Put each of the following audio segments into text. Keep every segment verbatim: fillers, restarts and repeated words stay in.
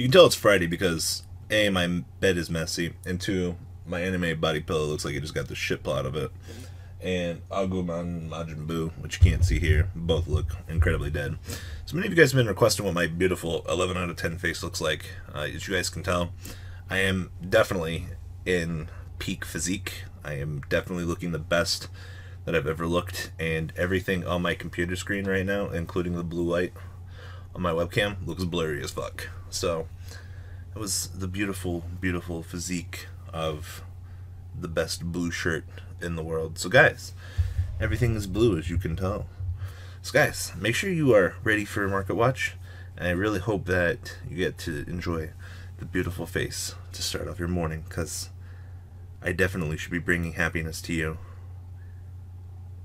You can tell it's Friday because A, my bed is messy, and two, my anime body pillow looks like it just got the shit plot of it. And Agumon and Majin Buu, which you can't see here, both look incredibly dead. So many of you guys have been requesting what my beautiful eleven out of ten face looks like. Uh, as you guys can tell, I am definitely in peak physique. I am definitely looking the best that I've ever looked, and everything on my computer screen right now, including the blue light on my webcam, looks blurry as fuck. So it was the beautiful, beautiful physique of the best blue shirt in the world. So guys, everything is blue, as you can tell. So guys, make sure you are ready for Market Watch, and I really hope that you get to enjoy the beautiful face to start off your morning, because I definitely should be bringing happiness to you.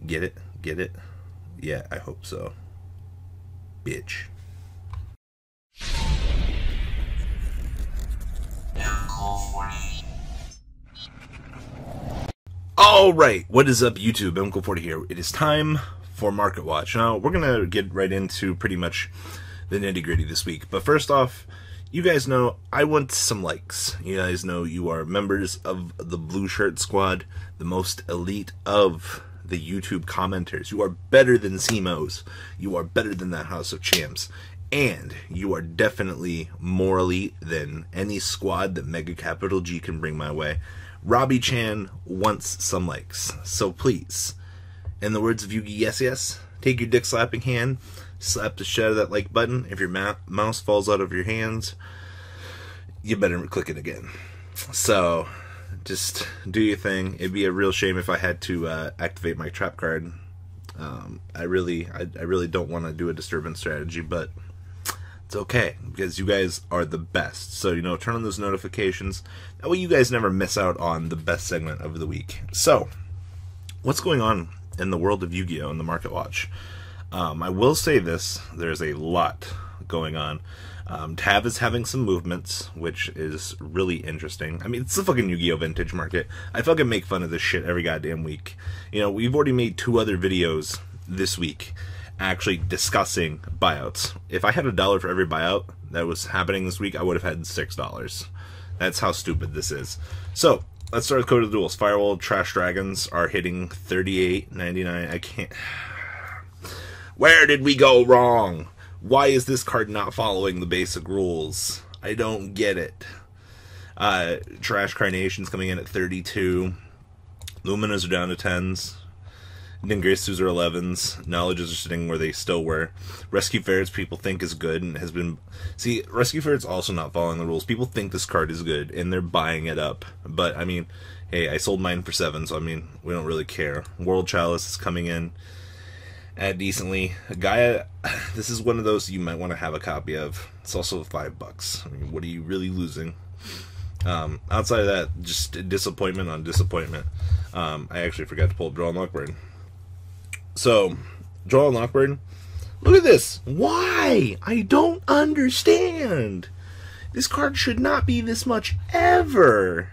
Get it? Get it? Yeah, I hope so. Bitch. Alright, what is up YouTube? Uncle Forty here. It is time for Market Watch. Now, we're going to get right into pretty much the nitty-gritty this week. But first off, you guys know I want some likes. You guys know you are members of the Blue Shirt Squad, the most elite of the YouTube commenters. You are better than C M Os. You are better than that House of Champs. And you are definitely more elite than any squad that Mega Capital G can bring my way. Robbie Chan wants some likes, so please, in the words of Yugi, yes, yes, take your dick slapping hand, slap the shit out of that like button. If your mouse falls out of your hands, you better click it again. So, just do your thing. It'd be a real shame if I had to uh, activate my trap card. Um, I really, I, I really don't want to do a disturbance strategy, but it's okay, because you guys are the best. So, you know, turn on those notifications. That way you guys never miss out on the best segment of the week. So, what's going on in the world of Yu-Gi-Oh! And the Market Watch? Um, I will say this, there's a lot going on. Um, Tav is having some movements, which is really interesting. I mean, it's the fucking Yu-Gi-Oh! Vintage market. I fucking make fun of this shit every goddamn week. You know, we've already made two other videos this week actually discussing buyouts. If I had a dollar for every buyout that was happening this week, I would have had six dollars. That's how stupid this is. So let's start with Code of the Duels. Firewall Trash Dragons are hitting thirty-eight ninety-nine. I can't. Where did we go wrong? Why is this card not following the basic rules? I don't get it. Uh, Trash Carnations coming in at thirty-two. Luminas are down to tens. Ningetsus are elevens. Knowledges are sitting where they still were. Rescue Ferrets people think is good and has been... See, Rescue Ferret's also not following the rules. People think this card is good, and they're buying it up. But, I mean, hey, I sold mine for seven, so, I mean, we don't really care. World Chalice is coming in at decently. Gaia, this is one of those you might want to have a copy of. It's also five bucks. I mean, what are you really losing? Um, outside of that, just disappointment on disappointment. Um, I actually forgot to pull Draw and Lockburn. So, Draw and Lockburn, look at this. Why? I don't understand. This card should not be this much ever.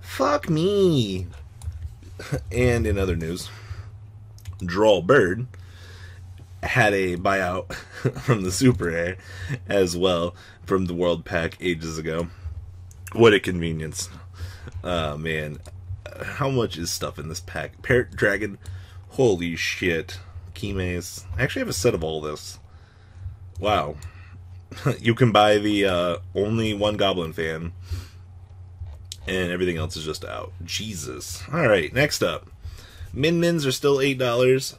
Fuck me. And in other news, Draw Bird had a buyout from the Super Air as well from the World Pack ages ago. What a convenience. Oh, man. How much is stuff in this pack? Parrot Dragon. Holy shit. Kime's. I actually have a set of all this. Wow. You can buy the uh, only one goblin fan. And everything else is just out. Jesus. Alright, next up. Min-mins are still eight dollars.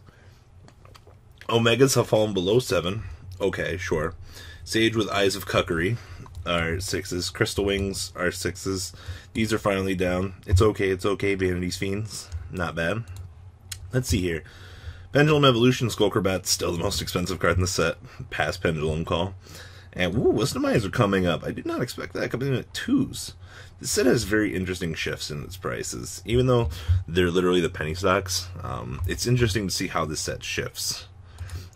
Omegas have fallen below seven. Okay, sure. Sage with Eyes of Cuckery are sixes. Crystal Wings are sixes. These are finally down. It's okay, it's okay. Vanity's Fiends. Not bad. Let's see here. Pendulum Evolution Skullcrabat's still the most expensive card in the set. Past Pendulum Call. And, ooh, Wisdomizer coming up. I did not expect that coming in at twos. This set has very interesting shifts in its prices. Even though they're literally the penny stocks, um, it's interesting to see how this set shifts.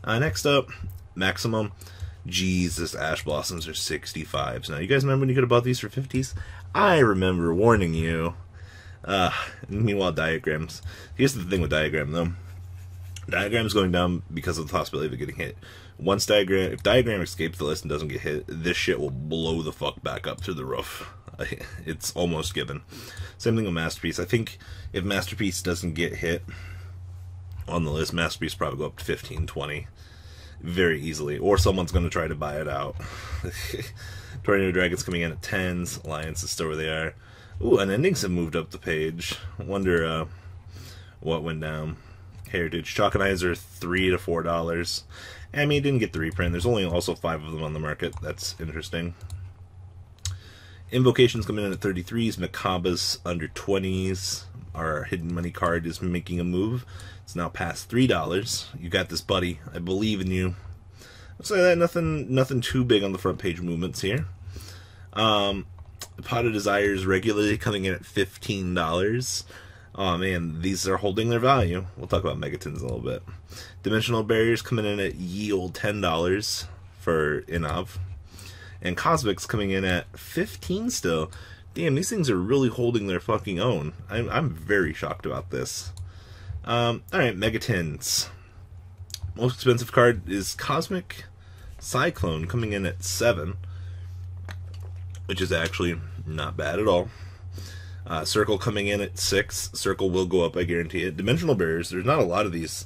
Uh, next up, Maximum. Jesus, Ash Blossoms are sixty-fives. Now, you guys remember when you could have bought these for fifties? I remember warning you. Uh, meanwhile, Diagrams. Here's the thing with Diagram, though. Diagram is going down because of the possibility of getting hit. Once Diagram, if Diagram escapes the list and doesn't get hit, this shit will blow the fuck back up through the roof. It's almost given. Same thing with Masterpiece. I think if Masterpiece doesn't get hit on the list, Masterpiece probably go up to fifteen, twenty very easily. Or someone's going to try to buy it out. Tornado Dragon's coming in at tens. Alliance is still where they are. Ooh, and endings have moved up the page. Wonder uh, what went down. Heritage Chalkanizer, three to four dollars. I mean, didn't get the reprint. There's only also five of them on the market. That's interesting. Invocations coming in at thirty-threes. Macaba's under twenties. Our hidden money card is making a move. It's now past three dollars. You got this, buddy. I believe in you. Looks like that. Nothing, nothing too big on the front page movements here. Um, Pot of Desires regularly coming in at fifteen dollars. Oh man, these are holding their value. We'll talk about Megatons in a little bit. Dimensional Barriers coming in at ye olde ten dollars for Inov. And Cosmic's coming in at fifteen still. Damn, these things are really holding their fucking own. I'm, I'm very shocked about this. Um, Alright, Megatons. Most expensive card is Cosmic Cyclone coming in at seven. Which is actually not bad at all. Uh, Circle coming in at six. Circle will go up, I guarantee it. Dimensional Barriers, there's not a lot of these.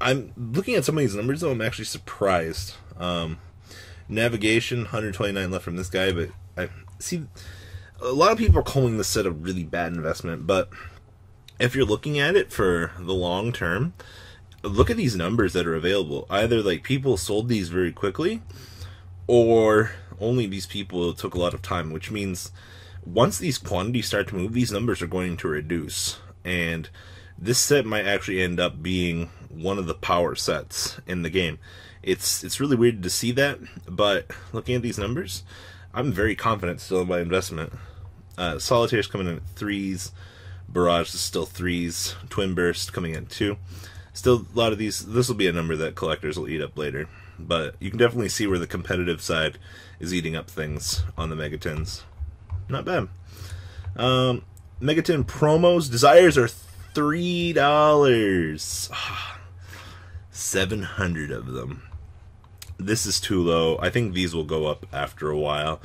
I'm looking at some of these numbers, though, I'm actually surprised. Um, navigation, one hundred twenty-nine left from this guy, but I see a lot of people are calling this set a really bad investment, but if you're looking at it for the long term, look at these numbers that are available. Either like people sold these very quickly, or only these people took a lot of time, which means once these quantities start to move, these numbers are going to reduce, and this set might actually end up being one of the power sets in the game. It's it's really weird to see that, but looking at these numbers, I'm very confident still in my investment. Uh, Solitaire's coming in at threes, Barrage is still threes, Twin Burst coming in at two. Still a lot of these, this will be a number that collectors will eat up later, but you can definitely see where the competitive side is eating up things on the Megatons. Not bad. Um, Megaton promos. Desires are three dollars. Ah, seven hundred of them. This is too low. I think these will go up after a while.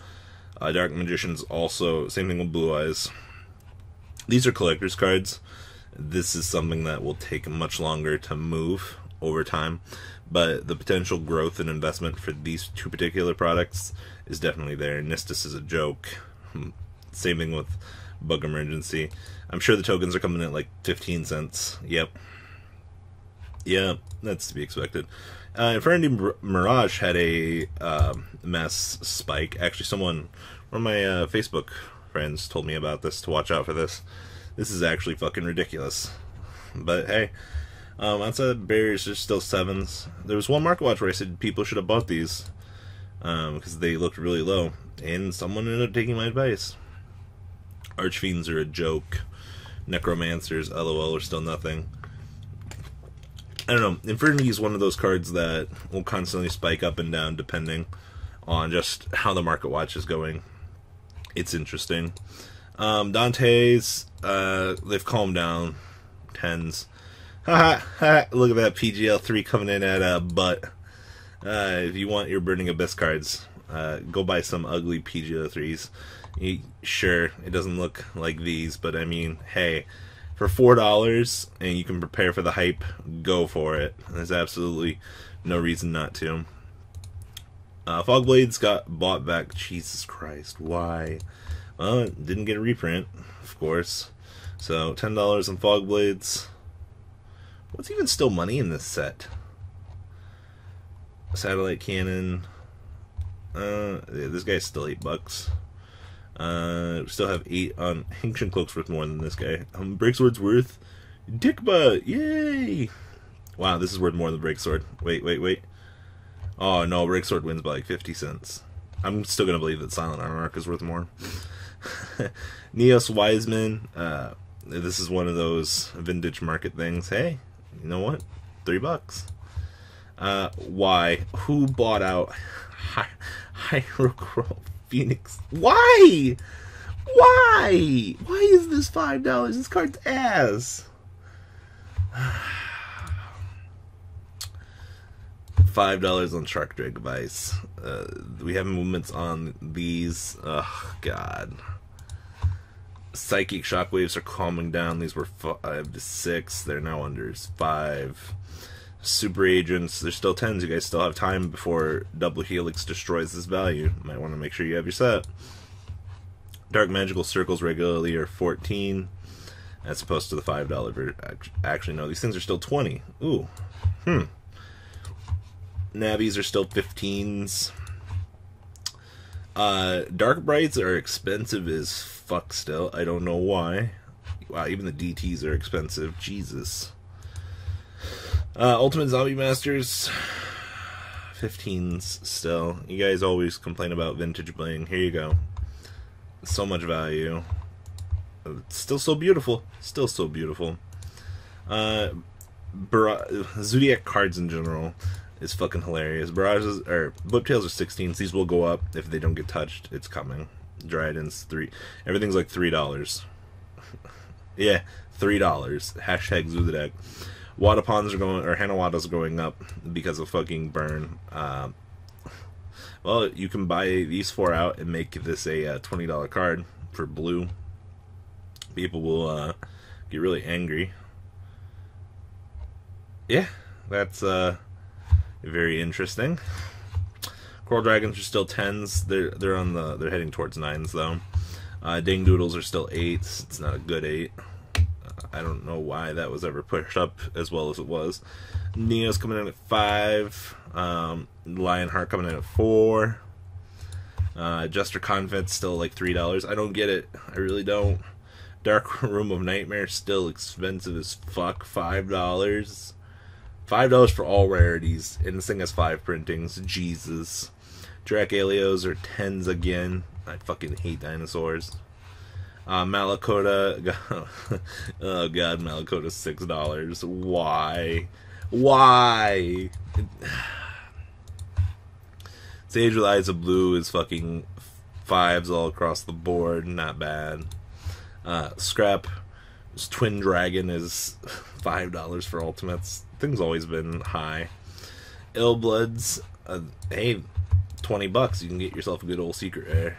Uh, Dark Magicians also. Same thing with Blue Eyes. These are collector's cards. This is something that will take much longer to move over time. But the potential growth and investment for these two particular products is definitely there. Nistus is a joke. Same thing with Bug Emergency. I'm sure the tokens are coming in at like fifteen cents. Yep. Yeah, that's to be expected. Uh, Infinity Mirage had a uh, mass spike. Actually, someone, one of my uh, Facebook friends told me about this, to watch out for this. This is actually fucking ridiculous. But hey, um, outside the barriers, there's still sevens. There was one market watch where I said people should have bought these because um, they looked really low. And someone ended up taking my advice. Archfiends are a joke. Necromancers, LOL, are still nothing. I don't know. Infernity is one of those cards that will constantly spike up and down depending on just how the market watch is going. It's interesting. Um, Dante's, uh, they've calmed down. Tens. Haha, ha, look at that P G L three coming in at a butt. Uh, if you want your Burning Abyss cards, Uh, go buy some ugly P G O threes. You, sure, it doesn't look like these, but I mean, hey, for four dollars and you can prepare for the hype, go for it. There's absolutely no reason not to. Uh, Fogblade's got bought back. Jesus Christ, why? Well, it didn't get a reprint, of course. So, ten dollars on Fogblades. What's even still money in this set? Satellite Cannon. Uh, yeah, this guy's still eight bucks. Uh, we still have eight on Ancient Cloak's worth more than this guy. Um, Breaksword's worth dick butt. Yay! Wow, this is worth more than Breaksword. Wait, wait, wait. Oh no, Breaksword wins by like fifty cents. I'm still gonna believe that Silent Armark is worth more. Neos Wiseman. Uh, this is one of those vintage market things. Hey, you know what? Three bucks. Uh, why? Who bought out? Hy Hyrocrow Phoenix. Why? Why? Why is this five dollars? This card's ass. five dollars on Shark Drag Vice. Uh, we have movements on these. Oh, God. Psychic Shockwaves are calming down. These were five to six. They're now unders five. Super Agents, there's still tens. You guys still have time before Double Helix destroys this value. Might want to make sure you have your set. Dark Magical Circles regularly are fourteen. As opposed to the five dollar version. Actually, no, these things are still twenty. Ooh. Hmm. Nabbies are still fifteens. Uh, Dark Brights are expensive as fuck still. I don't know why. Wow, even the D Ts are expensive. Jesus. Uh, Ultimate Zombie Masters, fifteens still. You guys always complain about vintage bling. Here you go. So much value. It's still so beautiful. Still so beautiful. Uh, Zodiac cards in general is fucking hilarious. Barrages, or Whiptails are sixteens. These will go up if they don't get touched. It's coming. Dryadens, three. Everything's like three dollars. Yeah, three dollars. Hashtag Zodiac. Wadapons are going, or Hanawadas are going up because of fucking burn. Uh, well, you can buy these four out and make this a uh, twenty dollar card for blue. People will uh, get really angry. Yeah, that's uh, very interesting. Coral Dragons are still tens. They're they're on the they're heading towards nines though. Uh, Ding Doodles are still eights. It's not a good eight. I don't know why that was ever pushed up as well as it was. Neo's coming in at five. Um, Lionheart coming in at four. Uh, Jester Convent's still like three dollars. I don't get it. I really don't. Dark Room of Nightmare, still expensive as fuck. Five dollars. Five dollars for all rarities. And this thing has five printings. Jesus. Dracalios are tens again. I fucking hate dinosaurs. Uh, Malakota. Oh god, Malakota's six dollars. Why? Why? Sage with Eyes of Blue is fucking fives all across the board. Not bad. Uh, Scrap, Twin Dragon is five dollars for Ultimates. Thing's always been high. Illbloods, uh, hey, twenty bucks, you can get yourself a good old secret rare.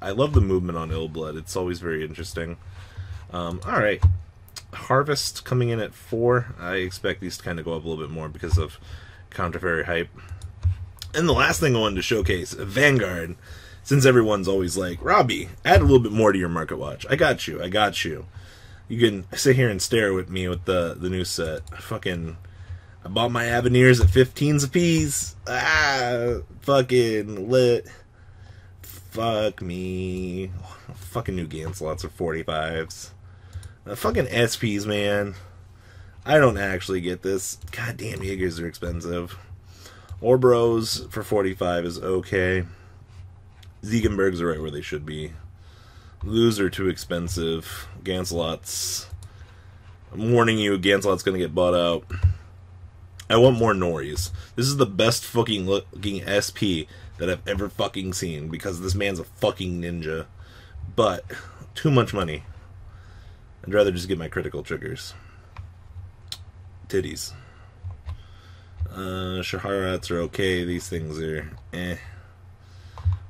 I love the movement on Illblood, it's always very interesting. Um, alright, Harvest coming in at four. I expect these to kind of go up a little bit more because of Counter Fairy hype. And the last thing I wanted to showcase, Vanguard. Since everyone's always like, Robbie, add a little bit more to your market watch. I got you. I got you. You can sit here and stare with me with the, the new set. Fucking, I bought my Avenirs at fifteens apiece. Ah, fucking lit. Fuck me. Fucking new Ganslots are forty-fives. Uh, fucking S Ps, man. I don't actually get this. Goddamn, Jaegers are expensive. Orbros for forty-five is okay. Ziegenbergs are right where they should be. Loos are too expensive. Ganselots. I'm warning you, Ganselot's gonna get bought out. I want more Noris. This is the best fucking looking S P that I've ever fucking seen because this man's a fucking ninja. But, too much money. I'd rather just get my critical triggers. Titties. Uh, Shaharats are okay. These things are eh.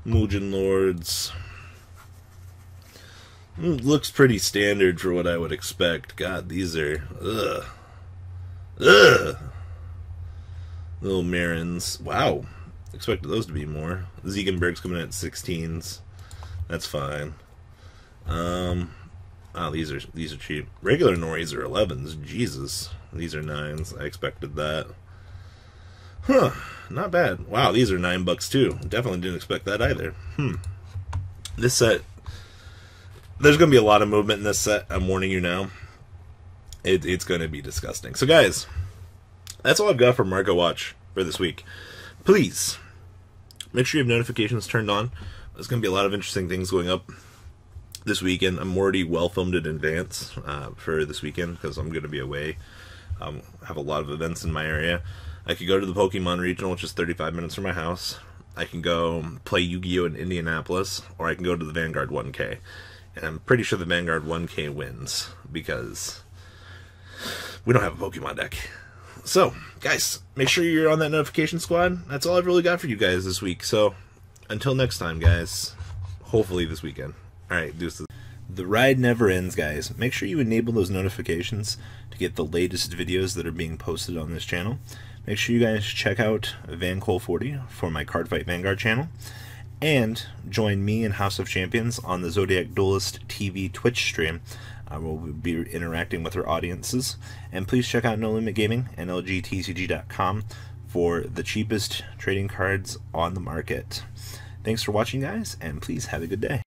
Mugen Lords. It looks pretty standard for what I would expect. God, these are... Ugh. Ugh! Little Mirrens. Wow. Expected those to be more. Ziegenberg's coming in at sixteens. That's fine. Um... Ah, oh, these are, these are cheap. Regular Noris are elevens. Jesus. These are nines. I expected that. Huh, not bad. Wow, these are nine bucks too. Definitely didn't expect that either. Hmm. This set, there's going to be a lot of movement in this set. I'm warning you now. It, it's going to be disgusting. So guys, that's all I've got for Market Watch for this week. Please, make sure you have notifications turned on. There's going to be a lot of interesting things going up this weekend. I'm already well filmed in advance uh, for this weekend because I'm going to be away. I um, have a lot of events in my area. I could go to the Pokemon Regional, which is thirty-five minutes from my house. I can go play Yu-Gi-Oh! In Indianapolis, or I can go to the Vanguard one K. And I'm pretty sure the Vanguard one K wins, because we don't have a Pokemon deck. So, guys, make sure you're on that notification squad. That's all I've really got for you guys this week. So, until next time, guys. Hopefully this weekend. Alright, deuces. The ride never ends, guys. Make sure you enable those notifications to get the latest videos that are being posted on this channel. Make sure you guys check out Uncle Forty for my Cardfight Vanguard channel. And join me and House of Champions on the Zodiac Duelist T V Twitch stream. I will be interacting with our audiences. And please check out No Limit Gaming and L G T C G dot com for the cheapest trading cards on the market. Thanks for watching, guys, and please have a good day.